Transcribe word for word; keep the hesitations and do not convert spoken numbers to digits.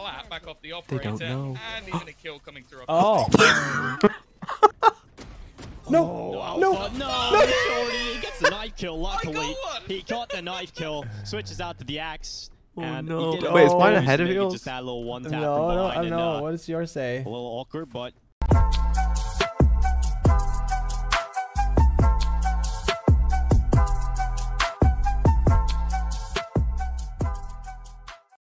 clap back off the operator, and even a kill coming through. Oh. No, no, no, no, shorty. He gets the knife kill, luckily. He got the knife kill, switches out to the axe. Oh, no. Wait, is mine ahead of you? Just that little one tap. No, no, no. What does yours say? A little awkward, but